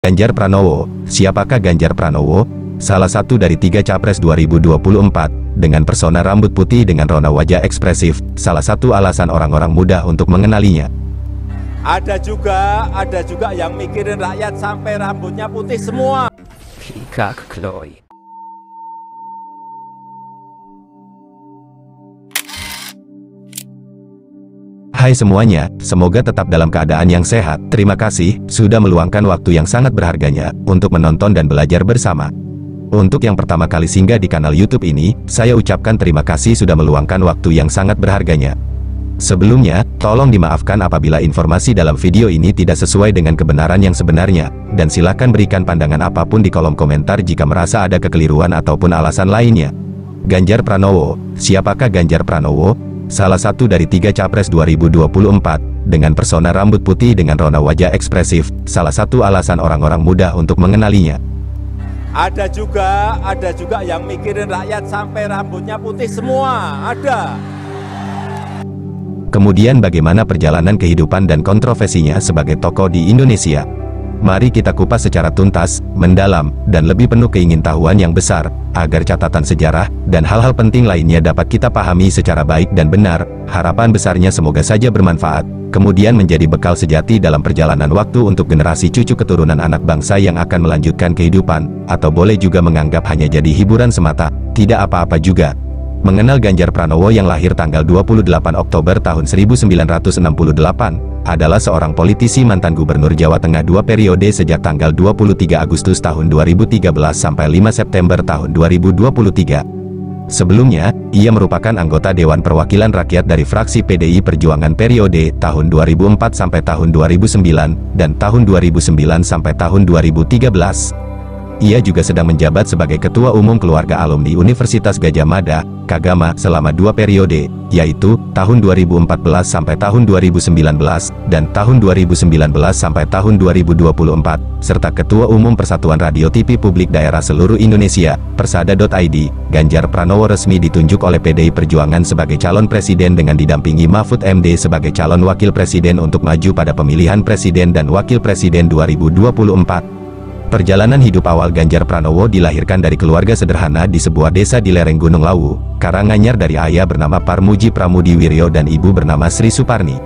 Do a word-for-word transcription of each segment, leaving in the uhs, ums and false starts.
Ganjar Pranowo, siapakah Ganjar Pranowo? Salah satu dari tiga capres dua ribu dua puluh empat, dengan persona rambut putih dengan rona wajah ekspresif, salah satu alasan orang-orang mudah untuk mengenalinya. Ada juga, ada juga yang mikirin rakyat sampai rambutnya putih semua. Peacock Chloe. Hai semuanya, semoga tetap dalam keadaan yang sehat. Terima kasih, sudah meluangkan waktu yang sangat berharganya, untuk menonton dan belajar bersama. Untuk yang pertama kali singgah di kanal YouTube ini, saya ucapkan terima kasih sudah meluangkan waktu yang sangat berharganya. Sebelumnya, tolong dimaafkan apabila informasi dalam video ini tidak sesuai dengan kebenaran yang sebenarnya, dan silahkan berikan pandangan apapun di kolom komentar jika merasa ada kekeliruan ataupun alasan lainnya. Ganjar Pranowo, siapakah Ganjar Pranowo? Salah satu dari tiga capres dua ribu dua puluh empat, dengan persona rambut putih dengan rona wajah ekspresif, salah satu alasan orang-orang mudah untuk mengenalinya. Ada juga, ada juga yang mikirin rakyat sampai rambutnya putih semua, ada. Kemudian bagaimana perjalanan kehidupan dan kontroversinya sebagai tokoh di Indonesia? Mari kita kupas secara tuntas, mendalam, dan lebih penuh keingintahuan yang besar, agar catatan sejarah, dan hal-hal penting lainnya dapat kita pahami secara baik dan benar. Harapan besarnya semoga saja bermanfaat, kemudian menjadi bekal sejati dalam perjalanan waktu untuk generasi cucu keturunan anak bangsa yang akan melanjutkan kehidupan, atau boleh juga menganggap hanya jadi hiburan semata, tidak apa-apa juga. Mengenal Ganjar Pranowo yang lahir tanggal dua puluh delapan Oktober tahun seribu sembilan ratus enam puluh delapan, adalah seorang politisi mantan Gubernur Jawa Tengah dua periode sejak tanggal dua puluh tiga Agustus tahun dua ribu tiga belas sampai lima September tahun dua ribu dua puluh tiga. Sebelumnya, ia merupakan anggota Dewan Perwakilan Rakyat dari fraksi P D I Perjuangan periode tahun dua ribu empat sampai tahun dua ribu sembilan, dan tahun dua ribu sembilan sampai tahun dua ribu tiga belas. Ia juga sedang menjabat sebagai Ketua Umum Keluarga Alumni Universitas Gadjah Mada, Kagama, selama dua periode, yaitu tahun dua ribu empat belas sampai tahun dua ribu sembilan belas, dan tahun dua ribu sembilan belas sampai tahun dua ribu dua puluh empat, serta Ketua Umum Persatuan Radio T V Publik Daerah Seluruh Indonesia, Persada dot I D, Ganjar Pranowo resmi ditunjuk oleh P D I Perjuangan sebagai calon presiden dengan didampingi Mahfud M D sebagai calon wakil presiden untuk maju pada pemilihan presiden dan wakil presiden dua ribu dua puluh empat. Perjalanan hidup awal Ganjar Pranowo dilahirkan dari keluarga sederhana di sebuah desa di lereng Gunung Lawu, Karanganyar dari ayah bernama Parmuji Pramudi Wiryo dan ibu bernama Sri Suparni.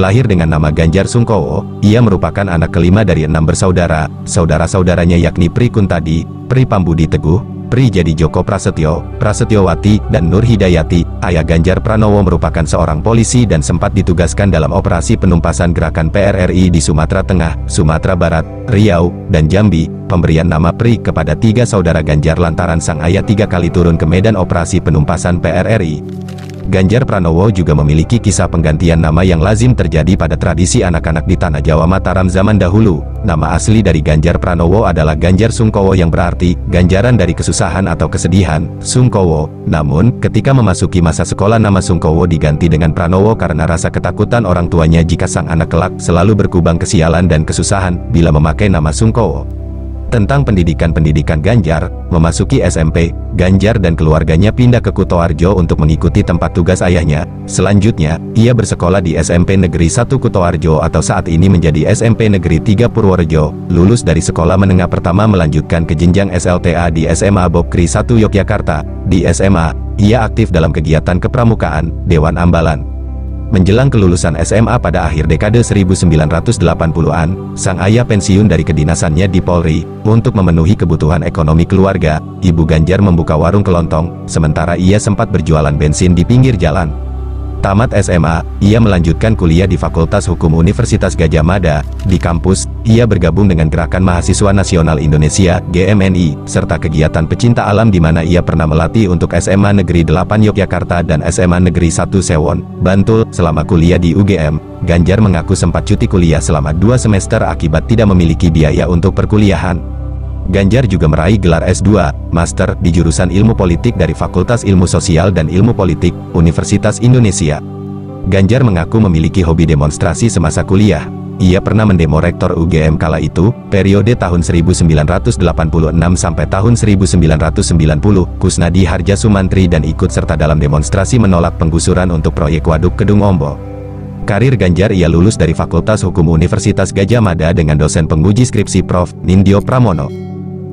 Lahir dengan nama Ganjar Sungkowo, ia merupakan anak kelima dari enam bersaudara, saudara-saudaranya yakni Prikuntadi, Pri Pambudi Teguh, Pri Jadi Joko Prasetyo, Prasetyowati, dan Nur Hidayati. Ayah Ganjar Pranowo merupakan seorang polisi dan sempat ditugaskan dalam operasi penumpasan gerakan P R R I di Sumatera Tengah, Sumatera Barat, Riau, dan Jambi. Pemberian nama Pri kepada tiga saudara Ganjar lantaran sang ayah tiga kali turun ke medan operasi penumpasan P R R I. Ganjar Pranowo juga memiliki kisah penggantian nama yang lazim terjadi pada tradisi anak-anak di tanah Jawa Mataram zaman dahulu. Nama asli dari Ganjar Pranowo adalah Ganjar Sungkowo yang berarti ganjaran dari kesusahan atau kesedihan, Sungkowo. Namun, ketika memasuki masa sekolah nama Sungkowo diganti dengan Pranowo karena rasa ketakutan orang tuanya jika sang anak kelak selalu berkubang kesialan dan kesusahan bila memakai nama Sungkowo. Tentang pendidikan-pendidikan Ganjar, memasuki S M P, Ganjar dan keluarganya pindah ke Kutoarjo untuk mengikuti tempat tugas ayahnya. Selanjutnya, ia bersekolah di S M P Negeri satu Kutoarjo atau saat ini menjadi S M P Negeri tiga Purworejo. Lulus dari sekolah menengah pertama melanjutkan ke jenjang S L T A di S M A Bopkri satu Yogyakarta. Di S M A, ia aktif dalam kegiatan kepramukaan, Dewan Ambalan. Menjelang kelulusan S M A pada akhir dekade seribu sembilan ratus delapan puluhan, sang ayah pensiun dari kedinasannya di Polri. Untuk memenuhi kebutuhan ekonomi keluarga, ibu Ganjar membuka warung kelontong, sementara ia sempat berjualan bensin di pinggir jalan. Tamat S M A, ia melanjutkan kuliah di Fakultas Hukum Universitas Gadjah Mada. Di kampus, ia bergabung dengan Gerakan Mahasiswa Nasional Indonesia, G M N I, serta kegiatan pecinta alam di mana ia pernah melatih untuk S M A Negeri delapan Yogyakarta dan S M A Negeri satu Sewon, Bantul. Selama kuliah di U G M, Ganjar mengaku sempat cuti kuliah selama dua semester akibat tidak memiliki biaya untuk perkuliahan. Ganjar juga meraih gelar S dua, Master, di jurusan Ilmu Politik dari Fakultas Ilmu Sosial dan Ilmu Politik, Universitas Indonesia. Ganjar mengaku memiliki hobi demonstrasi semasa kuliah. Ia pernah mendemo rektor U G M kala itu, periode tahun seribu sembilan ratus delapan puluh enam sampai tahun seribu sembilan ratus sembilan puluh, Kusnadi Hardja Sumantri dan ikut serta dalam demonstrasi menolak penggusuran untuk proyek Waduk Kedung Ombo. Karir Ganjar, ia lulus dari Fakultas Hukum Universitas Gadjah Mada dengan dosen penguji skripsi Profesor Nindyo Pramono.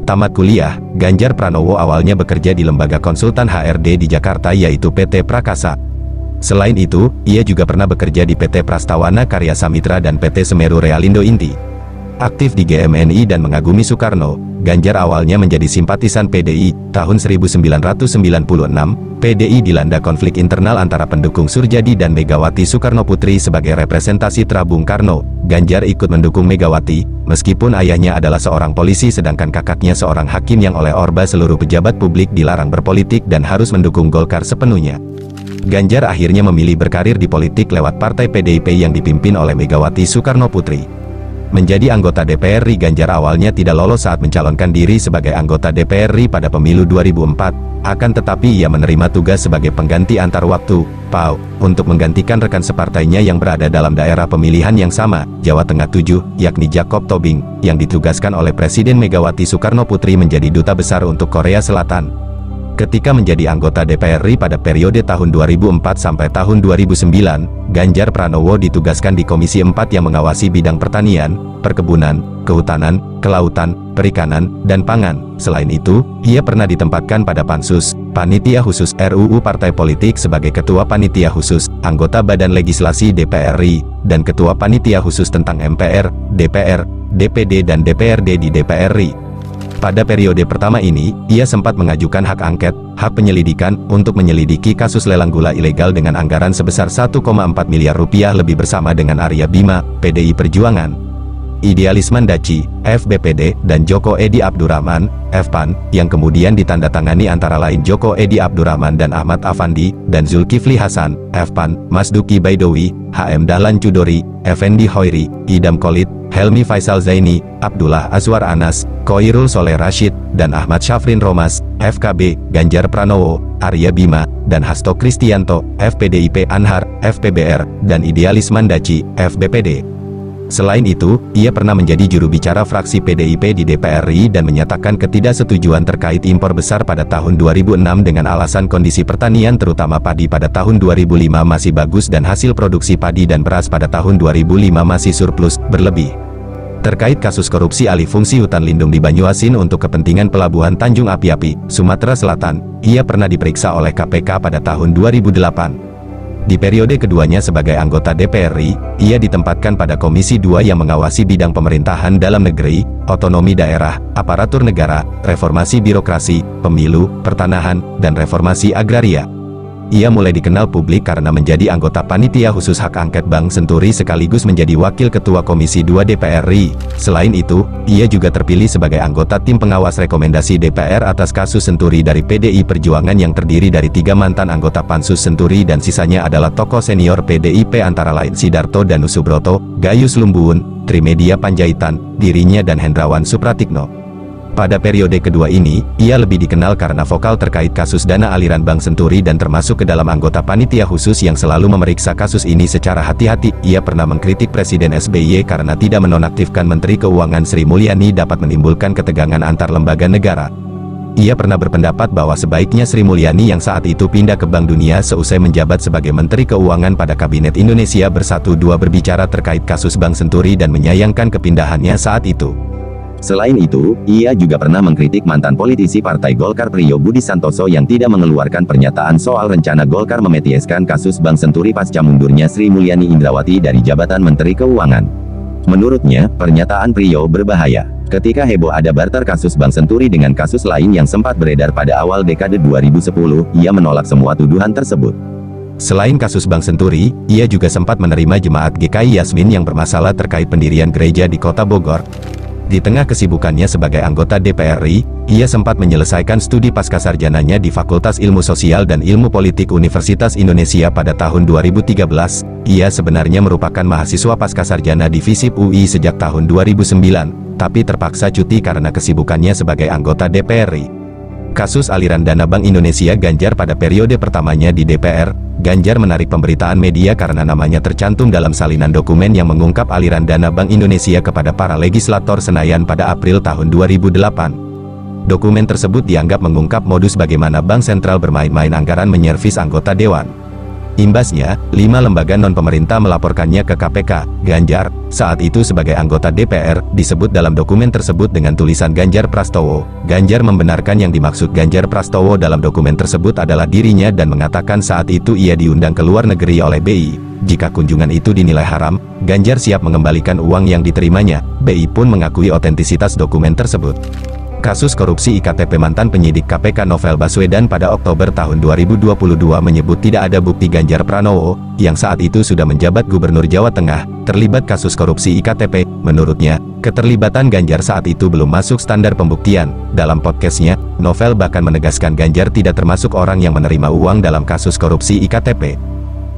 Tamat kuliah, Ganjar Pranowo awalnya bekerja di lembaga konsultan H R D di Jakarta, yaitu P T Prakasa. Selain itu, ia juga pernah bekerja di P T Prastawana Karya Samitra dan P T Semeru Realindo Inti. Aktif di G M N I dan mengagumi Soekarno, Ganjar awalnya menjadi simpatisan P D I. Tahun seribu sembilan ratus sembilan puluh enam, P D I dilanda konflik internal antara pendukung Surjadi dan Megawati Soekarnoputri. Sebagai representasi Putra Bung Karno, Ganjar ikut mendukung Megawati, meskipun ayahnya adalah seorang polisi sedangkan kakaknya seorang hakim yang oleh Orba seluruh pejabat publik dilarang berpolitik dan harus mendukung Golkar sepenuhnya. Ganjar akhirnya memilih berkarir di politik lewat partai P D I P yang dipimpin oleh Megawati Soekarnoputri. Menjadi anggota D P R R I, Ganjar awalnya tidak lolos saat mencalonkan diri sebagai anggota D P R R I pada pemilu dua ribu empat, akan tetapi ia menerima tugas sebagai pengganti antar waktu (P A W) untuk menggantikan rekan separtainya yang berada dalam daerah pemilihan yang sama, Jawa Tengah tujuh, yakni Jakob Tobing, yang ditugaskan oleh Presiden Megawati Soekarnoputri menjadi duta besar untuk Korea Selatan. Ketika menjadi anggota D P R R I pada periode tahun dua ribu empat sampai tahun dua ribu sembilan, Ganjar Pranowo ditugaskan di Komisi empat yang mengawasi bidang pertanian, perkebunan, kehutanan, kelautan, perikanan, dan pangan. Selain itu, ia pernah ditempatkan pada Pansus, Panitia Khusus R U U Partai Politik sebagai Ketua Panitia Khusus, anggota Badan Legislasi D P R R I, dan Ketua Panitia Khusus tentang M P R, D P R, D P D dan D P R D di D P R R I. Pada periode pertama ini, ia sempat mengajukan hak angket, hak penyelidikan, untuk menyelidiki kasus lelang gula ilegal dengan anggaran sebesar satu koma empat miliar rupiah lebih bersama dengan Arya Bima, P D I Perjuangan, Idealisman Daci, F B P D, dan Joko Edi Abdurrahman, F P A N, yang kemudian ditandatangani antara lain Joko Edi Abdurrahman dan Ahmad Afandi, dan Zulkifli Hasan, F P A N, Mas Duki Baidowi, H M Dahlan Chudori, Effendi Hoiri, Idam Khalid, Helmi Faisal Zaini, Abdullah Azwar Anas, Koirul Soleh Rashid, dan Ahmad Syafrin Romas, F K B, Ganjar Pranowo, Arya Bima, dan Hasto Kristiyanto, F P D I P Anhar, F P B R, dan Idealisman Daci, F B P D. Selain itu, ia pernah menjadi juru bicara fraksi P D I P di D P R R I dan menyatakan ketidaksetujuan terkait impor besar pada tahun dua ribu enam dengan alasan kondisi pertanian terutama padi pada tahun dua ribu lima masih bagus dan hasil produksi padi dan beras pada tahun dua ribu lima masih surplus, berlebih. Terkait kasus korupsi alih fungsi hutan lindung di Banyuasin untuk kepentingan pelabuhan Tanjung Api-Api, Sumatera Selatan, ia pernah diperiksa oleh K P K pada tahun dua ribu delapan. Di periode keduanya sebagai anggota D P R R I, ia ditempatkan pada Komisi dua yang mengawasi bidang pemerintahan dalam negeri, otonomi daerah, aparatur negara, reformasi birokrasi, pemilu, pertanahan, dan reformasi agraria. Ia mulai dikenal publik karena menjadi anggota Panitia Khusus Hak Angket Bank Senturi sekaligus menjadi Wakil Ketua Komisi dua D P R R I. Selain itu, ia juga terpilih sebagai anggota Tim Pengawas Rekomendasi D P R atas kasus Senturi dari P D I Perjuangan yang terdiri dari tiga mantan anggota Pansus Senturi dan sisanya adalah tokoh senior P D I P antara lain Sidarto Danusubroto, Gayus Lumbuun, Trimedia Panjaitan, dirinya dan Hendrawan Supratikno. Pada periode kedua ini, ia lebih dikenal karena vokal terkait kasus dana aliran Bank Senturi dan termasuk ke dalam anggota panitia khusus yang selalu memeriksa kasus ini secara hati-hati. Ia pernah mengkritik Presiden S B Y karena tidak menonaktifkan Menteri Keuangan Sri Mulyani dapat menimbulkan ketegangan antar lembaga negara. Ia pernah berpendapat bahwa sebaiknya Sri Mulyani yang saat itu pindah ke Bank Dunia seusai menjabat sebagai Menteri Keuangan pada Kabinet Indonesia Bersatu dua berbicara terkait kasus Bank Senturi dan menyayangkan kepindahannya saat itu. Selain itu, ia juga pernah mengkritik mantan politisi Partai Golkar Priyo Budi Santoso yang tidak mengeluarkan pernyataan soal rencana Golkar memetieskan kasus Bank Senturi pasca mundurnya Sri Mulyani Indrawati dari jabatan Menteri Keuangan. Menurutnya, pernyataan Priyo berbahaya. Ketika heboh ada barter kasus Bank Senturi dengan kasus lain yang sempat beredar pada awal dekade dua ribu sepuluh, ia menolak semua tuduhan tersebut. Selain kasus Bank Senturi, ia juga sempat menerima jemaat G K I Yasmin yang bermasalah terkait pendirian gereja di Kota Bogor. Di tengah kesibukannya sebagai anggota D P R R I, ia sempat menyelesaikan studi pascasarjananya di Fakultas Ilmu Sosial dan Ilmu Politik Universitas Indonesia pada tahun dua ribu tiga belas. Ia sebenarnya merupakan mahasiswa pascasarjana di FISIP U I sejak tahun dua ribu sembilan, tapi terpaksa cuti karena kesibukannya sebagai anggota D P R R I. Kasus aliran dana Bank Indonesia Ganjar pada periode pertamanya di D P R, Ganjar menarik pemberitaan media karena namanya tercantum dalam salinan dokumen yang mengungkap aliran dana Bank Indonesia kepada para legislator Senayan pada April tahun dua ribu delapan. Dokumen tersebut dianggap mengungkap modus bagaimana Bank Sentral bermain-main anggaran menyervis anggota Dewan. Imbasnya, lima lembaga non-pemerintah melaporkannya ke K P K. Ganjar, saat itu sebagai anggota D P R, disebut dalam dokumen tersebut dengan tulisan Ganjar Pranowo. Ganjar membenarkan yang dimaksud Ganjar Pranowo dalam dokumen tersebut adalah dirinya dan mengatakan saat itu ia diundang ke luar negeri oleh B I. Jika kunjungan itu dinilai haram, Ganjar siap mengembalikan uang yang diterimanya. B I pun mengakui otentisitas dokumen tersebut. Kasus korupsi I K T P mantan penyidik K P K Novel Baswedan pada Oktober tahun dua ribu dua puluh dua menyebut tidak ada bukti Ganjar Pranowo, yang saat itu sudah menjabat Gubernur Jawa Tengah, terlibat kasus korupsi I K T P. Menurutnya, keterlibatan Ganjar saat itu belum masuk standar pembuktian. Dalam podcastnya, Novel bahkan menegaskan Ganjar tidak termasuk orang yang menerima uang dalam kasus korupsi I K T P.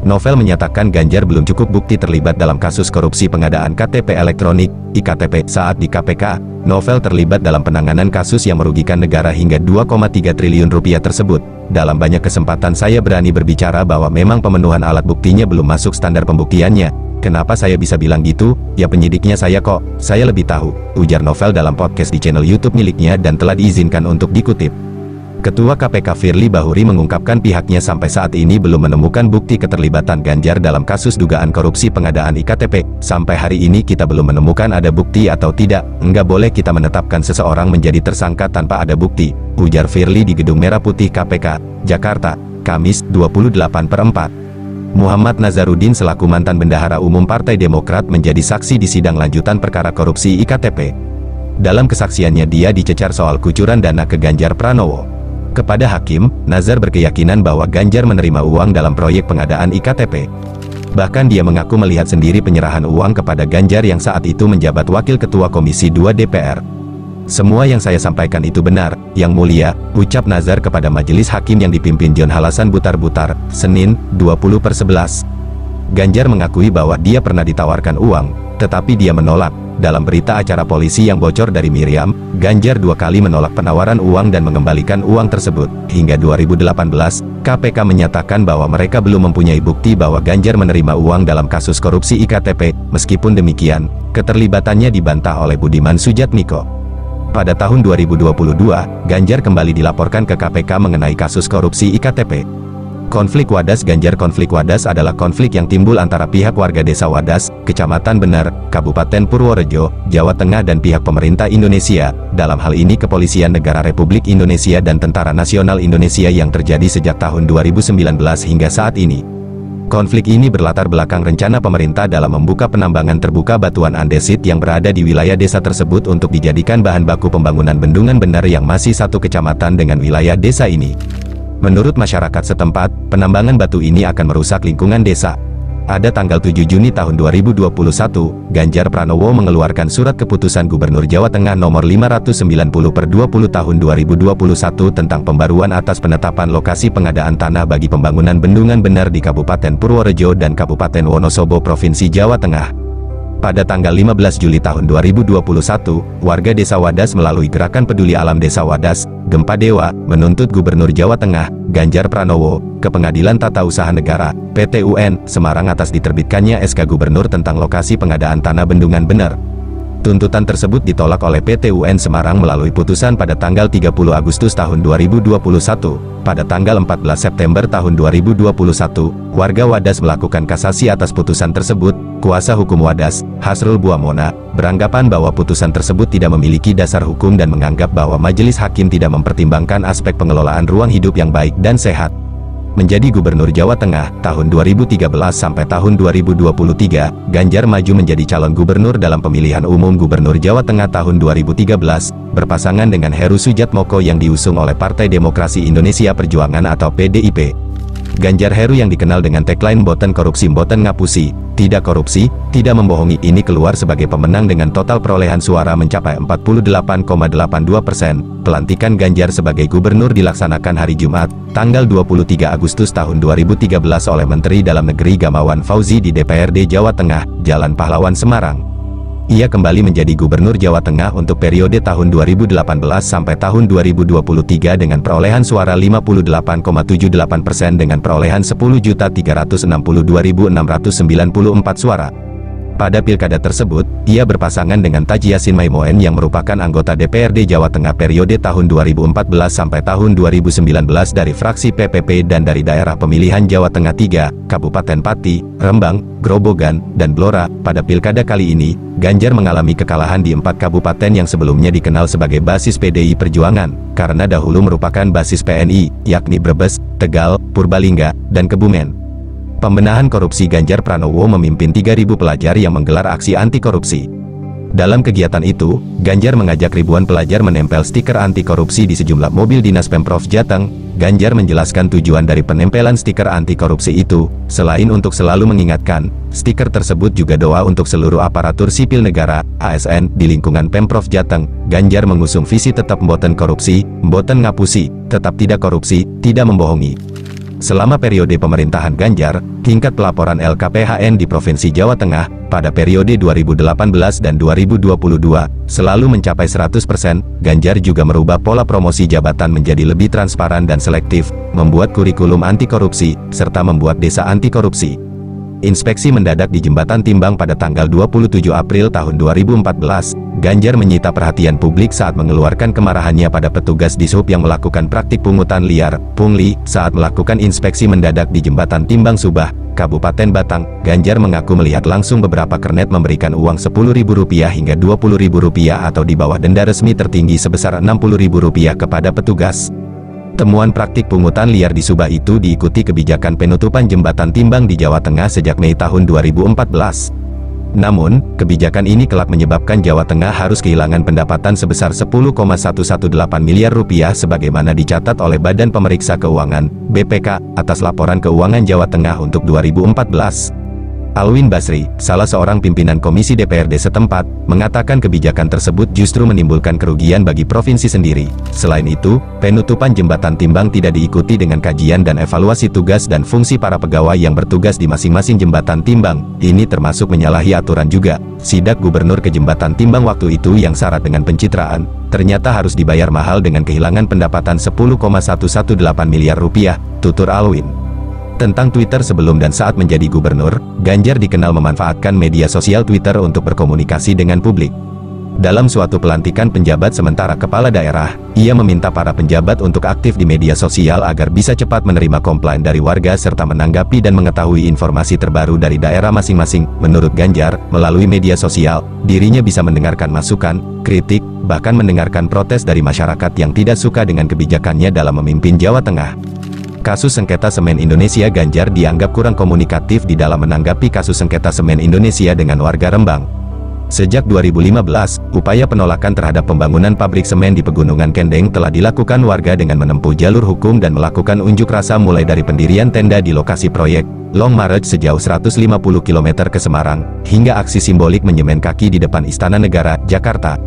Novel menyatakan Ganjar belum cukup bukti terlibat dalam kasus korupsi pengadaan K T P elektronik, I K T P. Saat di K P K, Novel terlibat dalam penanganan kasus yang merugikan negara hingga dua koma tiga triliun rupiah tersebut. Dalam banyak kesempatan saya berani berbicara bahwa memang pemenuhan alat buktinya belum masuk standar pembuktiannya. Kenapa saya bisa bilang gitu? Ya penyidiknya saya kok, saya lebih tahu, ujar Novel dalam podcast di channel YouTube miliknya dan telah diizinkan untuk dikutip. Ketua K P K Firli Bahuri mengungkapkan pihaknya sampai saat ini belum menemukan bukti keterlibatan Ganjar dalam kasus dugaan korupsi pengadaan I K T P. Sampai hari ini kita belum menemukan ada bukti atau tidak. Enggak boleh kita menetapkan seseorang menjadi tersangka tanpa ada bukti, ujar Firli di Gedung Merah Putih K P K, Jakarta, Kamis, dua puluh delapan per empat. Muhammad Nazaruddin selaku mantan Bendahara Umum Partai Demokrat menjadi saksi di sidang lanjutan perkara korupsi I K T P. Dalam kesaksiannya dia dicecar soal kucuran dana ke Ganjar Pranowo. Kepada hakim, Nazar berkeyakinan bahwa Ganjar menerima uang dalam proyek pengadaan I K T P. Bahkan dia mengaku melihat sendiri penyerahan uang kepada Ganjar yang saat itu menjabat Wakil Ketua Komisi dua D P R. Semua yang saya sampaikan itu benar, Yang Mulia, ucap Nazar kepada majelis hakim yang dipimpin John Halasan Butar-Butar, Senin, dua puluh per sebelas. Ganjar mengakui bahwa dia pernah ditawarkan uang, tetapi dia menolak. Dalam berita acara polisi yang bocor dari Miriam, Ganjar dua kali menolak penawaran uang dan mengembalikan uang tersebut. Hingga dua ribu delapan belas, K P K menyatakan bahwa mereka belum mempunyai bukti bahwa Ganjar menerima uang dalam kasus korupsi I K T P. Meskipun demikian, keterlibatannya dibantah oleh Budiman Sujatmiko. Pada tahun dua ribu dua puluh dua, Ganjar kembali dilaporkan ke K P K mengenai kasus korupsi I K T P. Konflik Wadas Ganjar. Konflik Wadas adalah konflik yang timbul antara pihak warga desa Wadas, Kecamatan Bener, Kabupaten Purworejo, Jawa Tengah dan pihak pemerintah Indonesia, dalam hal ini Kepolisian Negara Republik Indonesia dan Tentara Nasional Indonesia yang terjadi sejak tahun dua ribu sembilan belas hingga saat ini. Konflik ini berlatar belakang rencana pemerintah dalam membuka penambangan terbuka batuan andesit yang berada di wilayah desa tersebut untuk dijadikan bahan baku pembangunan bendungan Bener yang masih satu kecamatan dengan wilayah desa ini. Menurut masyarakat setempat, penambangan batu ini akan merusak lingkungan desa. Ada tanggal tujuh Juni tahun dua ribu dua puluh satu, Ganjar Pranowo mengeluarkan surat keputusan Gubernur Jawa Tengah nomor lima ratus sembilan puluh per dua puluh tahun dua ribu dua puluh satu tentang pembaruan atas penetapan lokasi pengadaan tanah bagi pembangunan bendungan Bener di Kabupaten Purworejo dan Kabupaten Wonosobo, Provinsi Jawa Tengah. Pada tanggal lima belas Juli tahun dua ribu dua puluh satu, warga desa Wadas melalui gerakan peduli alam desa Wadas, Gempa Dewa, menuntut Gubernur Jawa Tengah, Ganjar Pranowo, ke Pengadilan Tata Usaha Negara, P T U N, Semarang atas diterbitkannya S K Gubernur tentang lokasi pengadaan tanah bendungan Bener. Tuntutan tersebut ditolak oleh P T U N Semarang melalui putusan pada tanggal tiga puluh Agustus tahun dua ribu dua puluh satu. Pada tanggal empat belas September tahun dua ribu dua puluh satu, warga Wadas melakukan kasasi atas putusan tersebut. Kuasa Hukum Wadas, Hasrul Buamona, beranggapan bahwa putusan tersebut tidak memiliki dasar hukum dan menganggap bahwa majelis hakim tidak mempertimbangkan aspek pengelolaan ruang hidup yang baik dan sehat. Menjadi Gubernur Jawa Tengah, tahun dua ribu tiga belas sampai tahun dua ribu dua puluh tiga, Ganjar maju menjadi calon gubernur dalam pemilihan umum Gubernur Jawa Tengah tahun dua ribu tiga belas, berpasangan dengan Heru Sujatmoko yang diusung oleh Partai Demokrasi Indonesia Perjuangan atau P D I P. Ganjar Heru yang dikenal dengan tagline Mboten Korupsi Mboten Ngapusi, tidak korupsi, tidak membohongi, ini keluar sebagai pemenang dengan total perolehan suara mencapai empat puluh delapan koma delapan dua persen. Pelantikan Ganjar sebagai gubernur dilaksanakan hari Jumat, tanggal dua puluh tiga Agustus tahun dua ribu tiga belas oleh Menteri Dalam Negeri Gamawan Fauzi di D P R D Jawa Tengah, Jalan Pahlawan Semarang. Ia kembali menjadi Gubernur Jawa Tengah untuk periode tahun dua ribu delapan belas sampai tahun dua ribu dua puluh tiga dengan perolehan suara lima puluh delapan koma tujuh delapan persen dengan perolehan sepuluh juta tiga ratus enam puluh dua ribu enam ratus sembilan puluh empat suara. Pada pilkada tersebut, ia berpasangan dengan Taji Yasin Maimoen yang merupakan anggota D P R D Jawa Tengah periode tahun dua ribu empat belas sampai tahun dua ribu sembilan belas dari fraksi P P P dan dari daerah pemilihan Jawa Tengah tiga, Kabupaten Pati, Rembang, Grobogan, dan Blora. Pada pilkada kali ini, Ganjar mengalami kekalahan di empat kabupaten yang sebelumnya dikenal sebagai basis P D I Perjuangan, karena dahulu merupakan basis P N I, yakni Brebes, Tegal, Purbalingga, dan Kebumen. Pembenahan korupsi Ganjar Pranowo memimpin tiga ribu pelajar yang menggelar aksi anti korupsi. Dalam kegiatan itu, Ganjar mengajak ribuan pelajar menempel stiker anti korupsi di sejumlah mobil dinas Pemprov Jateng. Ganjar menjelaskan tujuan dari penempelan stiker anti korupsi itu, selain untuk selalu mengingatkan, stiker tersebut juga doa untuk seluruh aparatur sipil negara, A S N, di lingkungan Pemprov Jateng. Ganjar mengusung visi tetap mboten korupsi, mboten ngapusi, tetap tidak korupsi, tidak membohongi. Selama periode pemerintahan Ganjar, tingkat pelaporan L K P H N di Provinsi Jawa Tengah, pada periode dua ribu delapan belas dan dua ribu dua puluh dua, selalu mencapai seratus persen, Ganjar juga merubah pola promosi jabatan menjadi lebih transparan dan selektif, membuat kurikulum anti korupsi, serta membuat desa anti korupsi. Inspeksi mendadak di Jembatan Timbang pada tanggal dua puluh tujuh April tahun dua ribu empat belas, Ganjar menyita perhatian publik saat mengeluarkan kemarahannya pada petugas dishub yang melakukan praktik pungutan liar, pungli, saat melakukan inspeksi mendadak di Jembatan Timbang Subah, Kabupaten Batang. Ganjar mengaku melihat langsung beberapa kernet memberikan uang sepuluh ribu rupiah hingga dua puluh ribu rupiah atau di bawah denda resmi tertinggi sebesar enam puluh ribu rupiah kepada petugas. Temuan praktik pungutan liar di Subah itu diikuti kebijakan penutupan jembatan timbang di Jawa Tengah sejak Mei tahun dua ribu empat belas. Namun, kebijakan ini kelak menyebabkan Jawa Tengah harus kehilangan pendapatan sebesar sepuluh koma satu satu delapan miliar rupiah sebagaimana dicatat oleh Badan Pemeriksa Keuangan, B P K, atas laporan keuangan Jawa Tengah untuk dua ribu empat belas. Alwin Basri, salah seorang pimpinan Komisi D P R D setempat, mengatakan kebijakan tersebut justru menimbulkan kerugian bagi provinsi sendiri. Selain itu, penutupan jembatan timbang tidak diikuti dengan kajian dan evaluasi tugas dan fungsi para pegawai yang bertugas di masing-masing jembatan timbang. Ini termasuk menyalahi aturan juga. Sidak gubernur ke jembatan timbang waktu itu yang syarat dengan pencitraan, ternyata harus dibayar mahal dengan kehilangan pendapatan sepuluh koma satu satu delapan miliar rupiah, tutur Alwin. Tentang Twitter, sebelum dan saat menjadi gubernur, Ganjar dikenal memanfaatkan media sosial Twitter untuk berkomunikasi dengan publik. Dalam suatu pelantikan penjabat sementara kepala daerah, ia meminta para penjabat untuk aktif di media sosial agar bisa cepat menerima komplain dari warga serta menanggapi dan mengetahui informasi terbaru dari daerah masing-masing. Menurut Ganjar, melalui media sosial, dirinya bisa mendengarkan masukan, kritik, bahkan mendengarkan protes dari masyarakat yang tidak suka dengan kebijakannya dalam memimpin Jawa Tengah. Kasus sengketa semen Indonesia. Ganjar dianggap kurang komunikatif di dalam menanggapi kasus sengketa semen Indonesia dengan warga Rembang. Sejak dua ribu lima belas, upaya penolakan terhadap pembangunan pabrik semen di Pegunungan Kendeng telah dilakukan warga dengan menempuh jalur hukum dan melakukan unjuk rasa mulai dari pendirian tenda di lokasi proyek, long march sejauh seratus lima puluh kilometer ke Semarang, hingga aksi simbolik menyemen kaki di depan Istana Negara, Jakarta.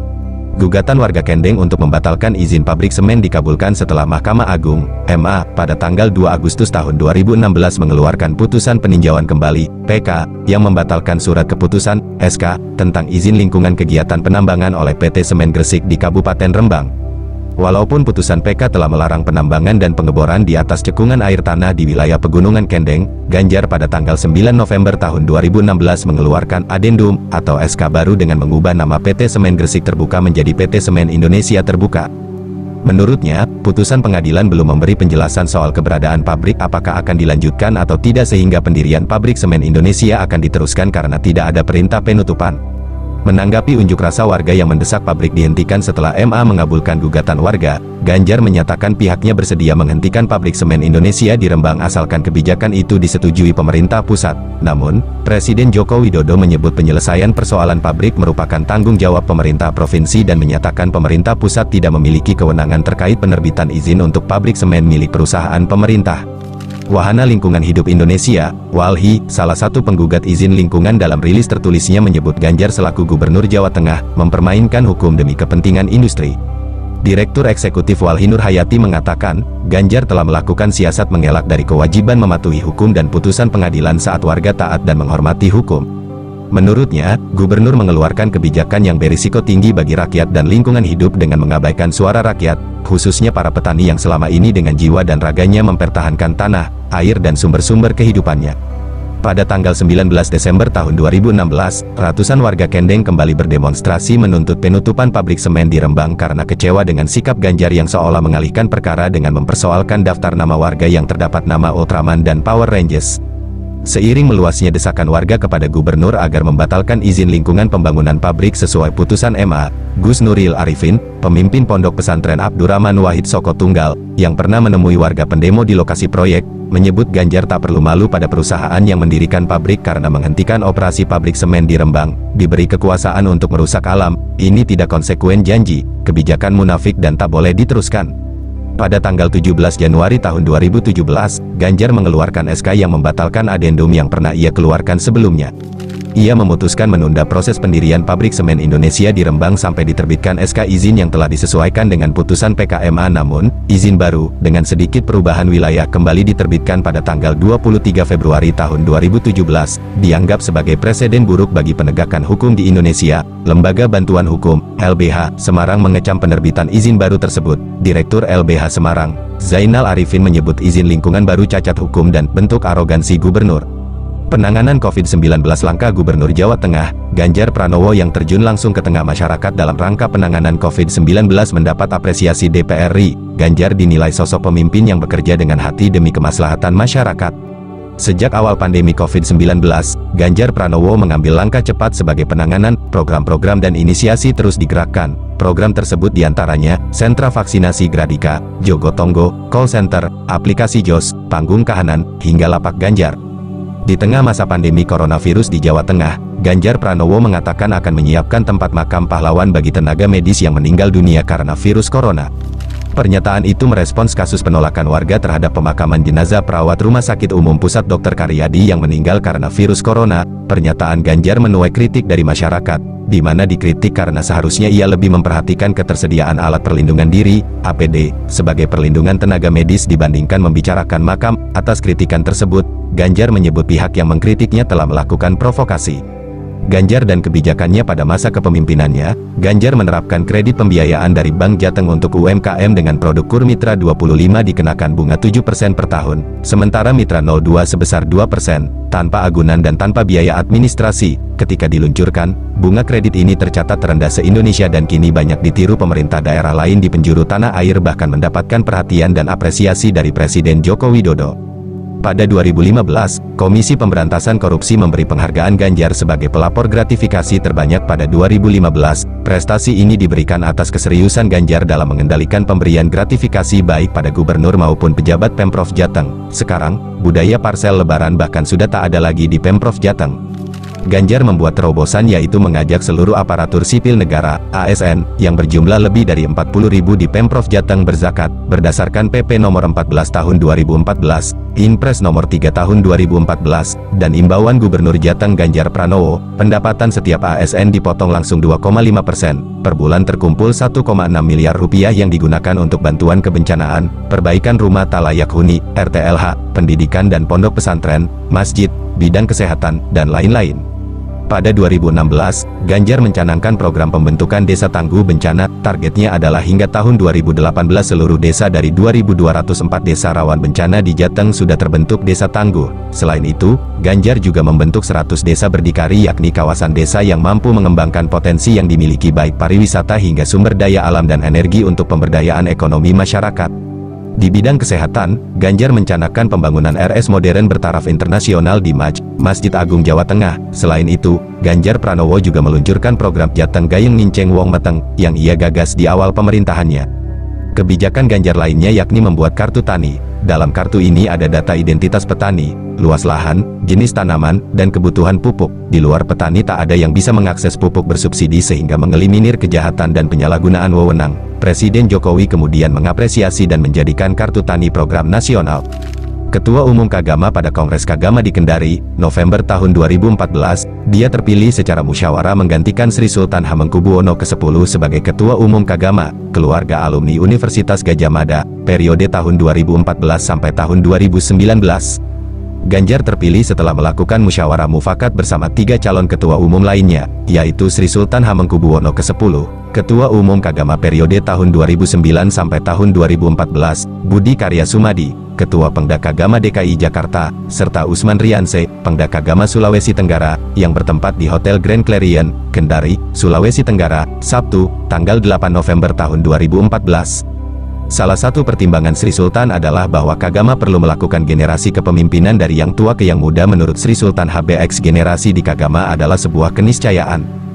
Gugatan warga Kendeng untuk membatalkan izin pabrik semen dikabulkan setelah Mahkamah Agung (M A) pada tanggal dua Agustus tahun dua ribu enam belas mengeluarkan putusan peninjauan kembali (P K) yang membatalkan surat keputusan (S K) tentang izin lingkungan kegiatan penambangan oleh P T Semen Gresik di Kabupaten Rembang. Walaupun putusan P K telah melarang penambangan dan pengeboran di atas cekungan air tanah di wilayah Pegunungan Kendeng, Ganjar pada tanggal sembilan November tahun dua ribu enam belas mengeluarkan adendum atau S K baru dengan mengubah nama P T Semen Gresik Terbuka menjadi P T Semen Indonesia Terbuka. Menurutnya, putusan pengadilan belum memberi penjelasan soal keberadaan pabrik, apakah akan dilanjutkan atau tidak, sehingga pendirian pabrik semen Indonesia akan diteruskan karena tidak ada perintah penutupan. Menanggapi unjuk rasa warga yang mendesak pabrik dihentikan setelah M A mengabulkan gugatan warga, Ganjar menyatakan pihaknya bersedia menghentikan pabrik semen Indonesia di Rembang asalkan kebijakan itu disetujui pemerintah pusat. Namun, Presiden Joko Widodo menyebut penyelesaian persoalan pabrik merupakan tanggung jawab pemerintah provinsi dan menyatakan pemerintah pusat tidak memiliki kewenangan terkait penerbitan izin untuk pabrik semen milik perusahaan pemerintah. Wahana Lingkungan Hidup Indonesia, Walhi, salah satu penggugat izin lingkungan, dalam rilis tertulisnya menyebut Ganjar selaku Gubernur Jawa Tengah mempermainkan hukum demi kepentingan industri. Direktur Eksekutif Walhi Nur Hidayati mengatakan, Ganjar telah melakukan siasat mengelak dari kewajiban mematuhi hukum dan putusan pengadilan saat warga taat dan menghormati hukum. Menurutnya, gubernur mengeluarkan kebijakan yang berisiko tinggi bagi rakyat dan lingkungan hidup dengan mengabaikan suara rakyat, khususnya para petani yang selama ini dengan jiwa dan raganya mempertahankan tanah, air dan sumber-sumber kehidupannya. Pada tanggal sembilan belas Desember tahun dua ribu enam belas, ratusan warga Kendeng kembali berdemonstrasi menuntut penutupan pabrik semen di Rembang karena kecewa dengan sikap Ganjar yang seolah mengalihkan perkara dengan mempersoalkan daftar nama warga yang terdapat nama Ultraman dan Power Rangers. Seiring meluasnya desakan warga kepada gubernur agar membatalkan izin lingkungan pembangunan pabrik sesuai putusan M A, Gus Nuril Arifin, pemimpin pondok pesantren Abdurrahman Wahid Soko Tunggal, yang pernah menemui warga pendemo di lokasi proyek, menyebut Ganjar tak perlu malu pada perusahaan yang mendirikan pabrik karena menghentikan operasi pabrik semen di Rembang, diberi kekuasaan untuk merusak alam, ini tidak konsekuen janji, kebijakan munafik dan tak boleh diteruskan. Pada tanggal tujuh belas Januari tahun dua ribu tujuh belas, Ganjar mengeluarkan S K yang membatalkan adendum yang pernah ia keluarkan sebelumnya. Ia memutuskan menunda proses pendirian pabrik semen Indonesia di Rembang sampai diterbitkan S K izin yang telah disesuaikan dengan putusan P K M A. Namun, izin baru, dengan sedikit perubahan wilayah, kembali diterbitkan pada tanggal dua puluh tiga Februari tahun dua ribu tujuh belas, dianggap sebagai preseden buruk bagi penegakan hukum di Indonesia. Lembaga Bantuan Hukum, L B H, Semarang mengecam penerbitan izin baru tersebut. Direktur L B H Semarang, Zainal Arifin menyebut izin lingkungan baru cacat hukum dan bentuk arogansi gubernur. Penanganan COVID sembilan belas. Langkah Gubernur Jawa Tengah, Ganjar Pranowo yang terjun langsung ke tengah masyarakat dalam rangka penanganan COVID sembilan belas mendapat apresiasi D P R R I. Ganjar dinilai sosok pemimpin yang bekerja dengan hati demi kemaslahatan masyarakat. Sejak awal pandemi COVID sembilan belas, Ganjar Pranowo mengambil langkah cepat sebagai penanganan, program-program dan inisiasi terus digerakkan. Program tersebut diantaranya, sentra vaksinasi Gradika, Jogo Tonggo, call center, aplikasi J O S, panggung kahanan, hingga lapak Ganjar. Di tengah masa pandemi coronavirus di Jawa Tengah, Ganjar Pranowo mengatakan akan menyiapkan tempat makam pahlawan bagi tenaga medis yang meninggal dunia karena virus corona. Pernyataan itu merespons kasus penolakan warga terhadap pemakaman jenazah perawat Rumah Sakit Umum Pusat Dokter Karyadi yang meninggal karena virus corona. Pernyataan Ganjar menuai kritik dari masyarakat, di mana dikritik karena seharusnya ia lebih memperhatikan ketersediaan alat perlindungan diri, A P D, sebagai perlindungan tenaga medis dibandingkan membicarakan makam. Atas kritikan tersebut, Ganjar menyebut pihak yang mengkritiknya telah melakukan provokasi. Ganjar dan kebijakannya pada masa kepemimpinannya, Ganjar menerapkan kredit pembiayaan dari Bank Jateng untuk U M K M dengan produk KUR Mitra dua puluh lima dikenakan bunga tujuh persen per tahun, sementara Mitra nol dua sebesar dua persen, tanpa agunan dan tanpa biaya administrasi. Ketika diluncurkan, bunga kredit ini tercatat terendah se-Indonesia dan kini banyak ditiru pemerintah daerah lain di penjuru tanah air, bahkan mendapatkan perhatian dan apresiasi dari Presiden Joko Widodo. Pada dua ribu lima belas, Komisi Pemberantasan Korupsi memberi penghargaan Ganjar sebagai pelapor gratifikasi terbanyak pada dua ribu lima belas. Prestasi ini diberikan atas keseriusan Ganjar dalam mengendalikan pemberian gratifikasi baik pada gubernur maupun pejabat Pemprov Jateng. Sekarang, budaya parsel lebaran bahkan sudah tak ada lagi di Pemprov Jateng. Ganjar membuat terobosan yaitu mengajak seluruh aparatur sipil negara, A S N, yang berjumlah lebih dari empat puluh ribu di Pemprov Jateng berzakat, berdasarkan P P nomor empat belas tahun dua ribu empat belas. Inpres nomor tiga tahun dua ribu empat belas, dan imbauan Gubernur Jateng Ganjar Pranowo, pendapatan setiap A S N dipotong langsung dua koma lima persen, per bulan terkumpul satu koma enam miliar rupiah yang digunakan untuk bantuan kebencanaan, perbaikan rumah tak layak huni, R T L H, pendidikan dan pondok pesantren, masjid, bidang kesehatan, dan lain-lain. Pada dua ribu enam belas, Ganjar mencanangkan program pembentukan desa tangguh bencana. Targetnya adalah hingga tahun dua ribu delapan belas seluruh desa dari dua ribu dua ratus empat desa rawan bencana di Jateng sudah terbentuk desa tangguh. Selain itu, Ganjar juga membentuk seratus desa berdikari, yakni kawasan desa yang mampu mengembangkan potensi yang dimiliki baik pariwisata hingga sumber daya alam dan energi untuk pemberdayaan ekonomi masyarakat. Di bidang kesehatan, Ganjar mencanangkan pembangunan R S modern bertaraf internasional di M A J, Masjid Agung Jawa Tengah. Selain itu, Ganjar Pranowo juga meluncurkan program Jateng Gayeng Nginceng Wong Meteng, yang ia gagas di awal pemerintahannya. Kebijakan Ganjar lainnya yakni membuat kartu tani. Dalam kartu ini ada data identitas petani, luas lahan, jenis tanaman, dan kebutuhan pupuk. Di luar petani tak ada yang bisa mengakses pupuk bersubsidi sehingga mengeliminir kejahatan dan penyalahgunaan wewenang. Presiden Jokowi kemudian mengapresiasi dan menjadikan Kartu Tani program nasional. Ketua Umum Kagama pada Kongres Kagama di Kendari, November tahun dua ribu empat belas, dia terpilih secara musyawarah menggantikan Sri Sultan Hamengkubuwono kesepuluh sebagai Ketua Umum Kagama, keluarga alumni Universitas Gadjah Mada, periode tahun dua ribu empat belas sampai tahun dua ribu sembilan belas. Ganjar terpilih setelah melakukan musyawarah mufakat bersama tiga calon ketua umum lainnya, yaitu Sri Sultan Hamengkubuwono kesepuluh, Ketua Umum Kagama periode tahun dua ribu sembilan sampai tahun dua ribu empat belas, Budi Karya Sumadi, Ketua Pengda Kagama D K I Jakarta, serta Usman Rianse, Pengda Kagama Sulawesi Tenggara, yang bertempat di Hotel Grand Clarion, Kendari, Sulawesi Tenggara, Sabtu, tanggal delapan November tahun dua ribu empat belas. Salah satu pertimbangan Sri Sultan adalah bahwa Kagama perlu melakukan generasi kepemimpinan dari yang tua ke yang muda. Menurut Sri Sultan H B X, generasi di Kagama adalah sebuah keniscayaan.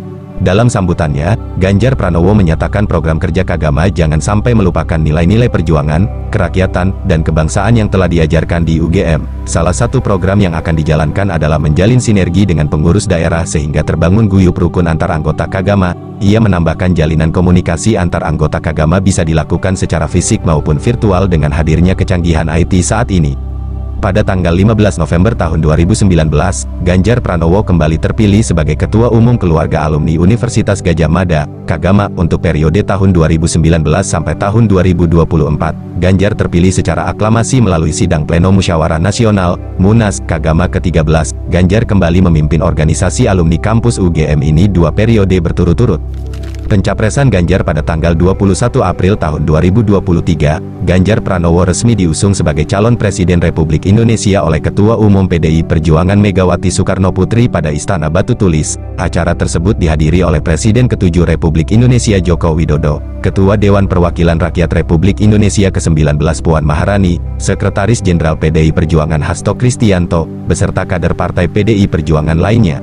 Dalam sambutannya, Ganjar Pranowo menyatakan program kerja Kagama jangan sampai melupakan nilai-nilai perjuangan, kerakyatan, dan kebangsaan yang telah diajarkan di U G M. Salah satu program yang akan dijalankan adalah menjalin sinergi dengan pengurus daerah sehingga terbangun guyub rukun antar anggota Kagama. Ia menambahkan jalinan komunikasi antar anggota Kagama bisa dilakukan secara fisik maupun virtual dengan hadirnya kecanggihan I T saat ini. Pada tanggal lima belas November tahun dua ribu sembilan belas, Ganjar Pranowo kembali terpilih sebagai Ketua Umum Keluarga Alumni Universitas Gadjah Mada, Kagama, untuk periode tahun dua ribu sembilan belas sampai tahun dua ribu dua puluh empat. Ganjar terpilih secara aklamasi melalui Sidang Pleno Musyawarah Nasional, Munas, Kagama ke tiga belas. Ganjar kembali memimpin organisasi alumni kampus U G M ini dua periode berturut-turut. Pencapresan Ganjar pada tanggal dua puluh satu April tahun dua ribu dua puluh tiga, Ganjar Pranowo resmi diusung sebagai calon Presiden Republik Indonesia oleh Ketua Umum P D I Perjuangan Megawati Soekarnoputri pada Istana Batu Tulis. Acara tersebut dihadiri oleh Presiden ketujuh Republik Indonesia Joko Widodo, Ketua Dewan Perwakilan Rakyat Republik Indonesia ke sembilan belas Puan Maharani, Sekretaris Jenderal P D I Perjuangan Hasto Kristiyanto, beserta kader partai P D I Perjuangan lainnya.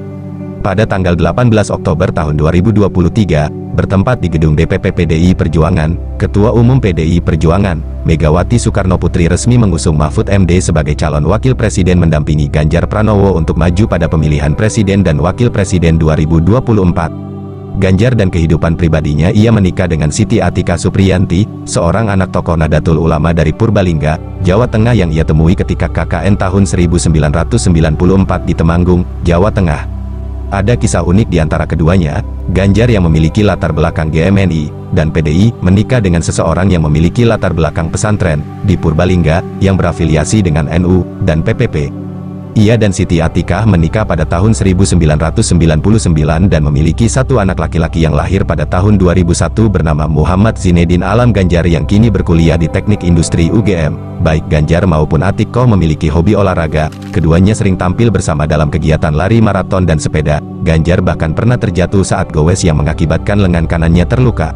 Pada tanggal delapan belas Oktober tahun dua ribu dua puluh tiga, bertempat di gedung D P P P D I Perjuangan, Ketua Umum P D I Perjuangan, Megawati Soekarnoputri resmi mengusung Mahfud M D sebagai calon wakil presiden mendampingi Ganjar Pranowo untuk maju pada pemilihan presiden dan wakil presiden dua ribu dua puluh empat. Ganjar dan kehidupan pribadinya, ia menikah dengan Siti Atika Supriyanti, seorang anak tokoh Nahdlatul Ulama dari Purbalingga, Jawa Tengah yang ia temui ketika K K N tahun seribu sembilan ratus sembilan puluh empat di Temanggung, Jawa Tengah. Ada kisah unik di antara keduanya. Ganjar yang memiliki latar belakang G M N I dan P D I, menikah dengan seseorang yang memiliki latar belakang pesantren di Purbalingga, yang berafiliasi dengan N U dan P P P. Ia dan Siti Atikah menikah pada tahun seribu sembilan ratus sembilan puluh sembilan dan memiliki satu anak laki-laki yang lahir pada tahun dua ribu satu bernama Muhammad Zinedin Alam Ganjar yang kini berkuliah di Teknik Industri U G M. Baik Ganjar maupun Atikah memiliki hobi olahraga. Keduanya sering tampil bersama dalam kegiatan lari maraton dan sepeda. Ganjar bahkan pernah terjatuh saat gowes yang mengakibatkan lengan kanannya terluka.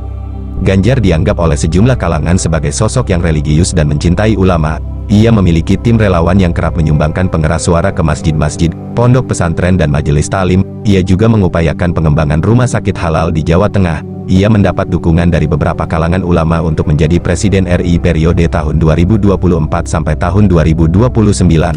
Ganjar dianggap oleh sejumlah kalangan sebagai sosok yang religius dan mencintai ulama. Ia memiliki tim relawan yang kerap menyumbangkan pengeras suara ke masjid-masjid, pondok pesantren dan majelis talim. Ia juga mengupayakan pengembangan rumah sakit halal di Jawa Tengah. Ia mendapat dukungan dari beberapa kalangan ulama untuk menjadi Presiden R I periode tahun dua ribu dua puluh empat sampai tahun dua ribu dua puluh sembilan.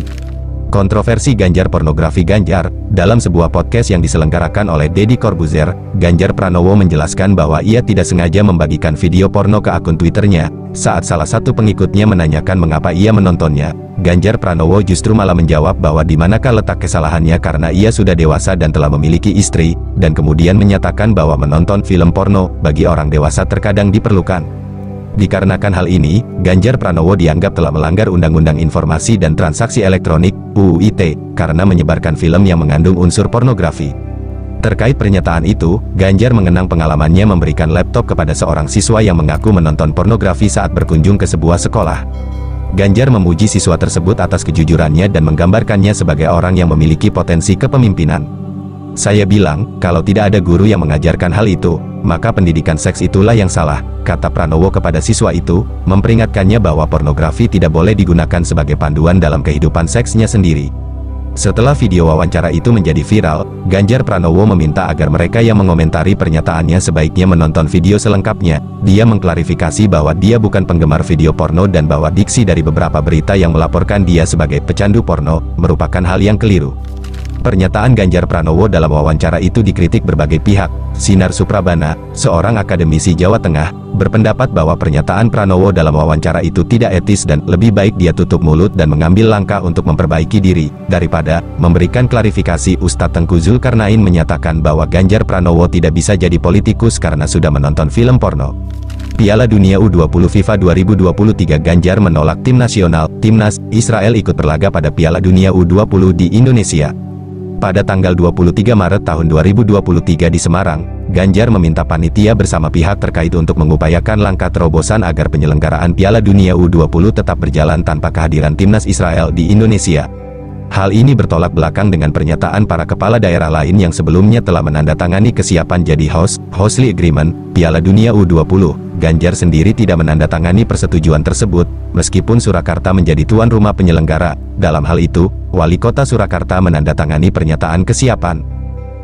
Kontroversi Ganjar pornografi Ganjar. Dalam sebuah podcast yang diselenggarakan oleh Deddy Corbuzier, Ganjar Pranowo menjelaskan bahwa ia tidak sengaja membagikan video porno ke akun Twitternya. Saat salah satu pengikutnya menanyakan mengapa ia menontonnya, Ganjar Pranowo justru malah menjawab bahwa di manakah letak kesalahannya karena ia sudah dewasa dan telah memiliki istri, dan kemudian menyatakan bahwa menonton film porno bagi orang dewasa terkadang diperlukan. Dikarenakan hal ini, Ganjar Pranowo dianggap telah melanggar Undang-Undang Informasi dan Transaksi Elektronik U U I T karena menyebarkan film yang mengandung unsur pornografi. Terkait pernyataan itu, Ganjar mengenang pengalamannya memberikan laptop kepada seorang siswa yang mengaku menonton pornografi saat berkunjung ke sebuah sekolah. Ganjar memuji siswa tersebut atas kejujurannya dan menggambarkannya sebagai orang yang memiliki potensi kepemimpinan. "Saya bilang, kalau tidak ada guru yang mengajarkan hal itu, maka pendidikan seks itulah yang salah," kata Pranowo kepada siswa itu, memperingatkannya bahwa pornografi tidak boleh digunakan sebagai panduan dalam kehidupan seksnya sendiri. Setelah video wawancara itu menjadi viral, Ganjar Pranowo meminta agar mereka yang mengomentari pernyataannya sebaiknya menonton video selengkapnya. Dia mengklarifikasi bahwa dia bukan penggemar video porno dan bahwa diksi dari beberapa berita yang melaporkan dia sebagai pecandu porno merupakan hal yang keliru. Pernyataan Ganjar Pranowo dalam wawancara itu dikritik berbagai pihak. Sinar Suprabana, seorang akademisi Jawa Tengah, berpendapat bahwa pernyataan Pranowo dalam wawancara itu tidak etis dan lebih baik dia tutup mulut dan mengambil langkah untuk memperbaiki diri, daripada memberikan klarifikasi. Ustadz Tengku Zulkarnain menyatakan bahwa Ganjar Pranowo tidak bisa jadi politikus karena sudah menonton film porno. Piala Dunia U dua puluh FIFA dua ribu dua puluh tiga. Ganjar menolak tim nasional, Timnas, Israel ikut berlaga pada Piala Dunia U dua puluh di Indonesia. Pada tanggal dua puluh tiga Maret tahun dua ribu dua puluh tiga di Semarang, Ganjar meminta panitia bersama pihak terkait untuk mengupayakan langkah terobosan agar penyelenggaraan Piala Dunia U dua puluh tetap berjalan tanpa kehadiran Timnas Israel di Indonesia. Hal ini bertolak belakang dengan pernyataan para kepala daerah lain yang sebelumnya telah menandatangani kesiapan jadi host, Host Agreement, Piala Dunia U dua puluh. Ganjar sendiri tidak menandatangani persetujuan tersebut, meskipun Surakarta menjadi tuan rumah penyelenggara. Dalam hal itu, Wali Kota Surakarta menandatangani pernyataan kesiapan.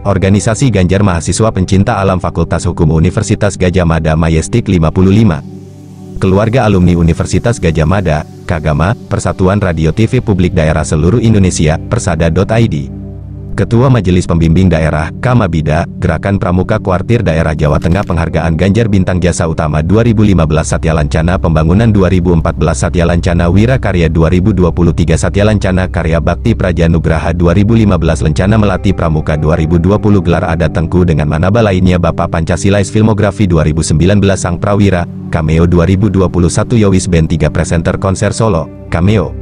Organisasi Ganjar Mahasiswa Pencinta Alam Fakultas Hukum Universitas Gadjah Mada Majestic lima puluh lima. Keluarga alumni Universitas Gadjah Mada, Kagama, Persatuan Radio T V Publik Daerah Seluruh Indonesia, Persada dot I D. Ketua Majelis Pembimbing Daerah, Kamabida, Gerakan Pramuka Kuartir Daerah Jawa Tengah. Penghargaan Ganjar Bintang Jasa Utama dua ribu lima belas Satya Lancana Pembangunan dua ribu empat belas, Satya Lancana Wirakarya dua ribu dua puluh tiga, Satya Lancana Karya Bakti Prajanugraha dua ribu lima belas, Lencana Melati Pramuka dua ribu dua puluh, Gelar Adat Tengku dengan Manaba lainnya. Bapak Pancasilais Filmografi dua ribu sembilan belas, Sang Prawira Cameo dua ribu dua puluh satu, Yowis Band tiga Presenter Konser Solo, Cameo.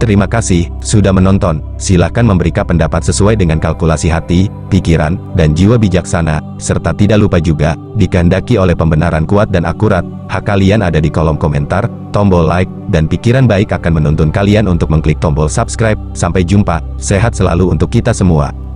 Terima kasih sudah menonton, silahkan memberikan pendapat sesuai dengan kalkulasi hati, pikiran, dan jiwa bijaksana, serta tidak lupa juga, dikehendaki oleh pembenaran kuat dan akurat, hak kalian ada di kolom komentar, tombol like, dan pikiran baik akan menuntun kalian untuk mengklik tombol subscribe. Sampai jumpa, sehat selalu untuk kita semua.